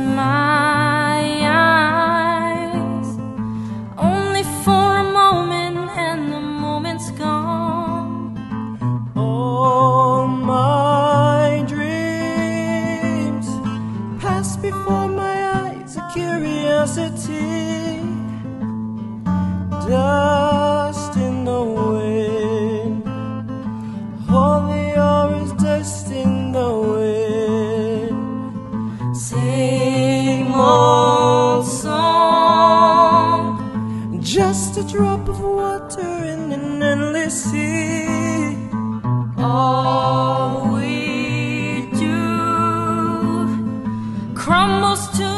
my eyes, only for a moment, and the moment's gone. All my dreams pass before my eyes, a curiosity, dust in the wind. All they are is dust in the wind. Same old song, just a drop of water in an endless sea. All we do crumbles to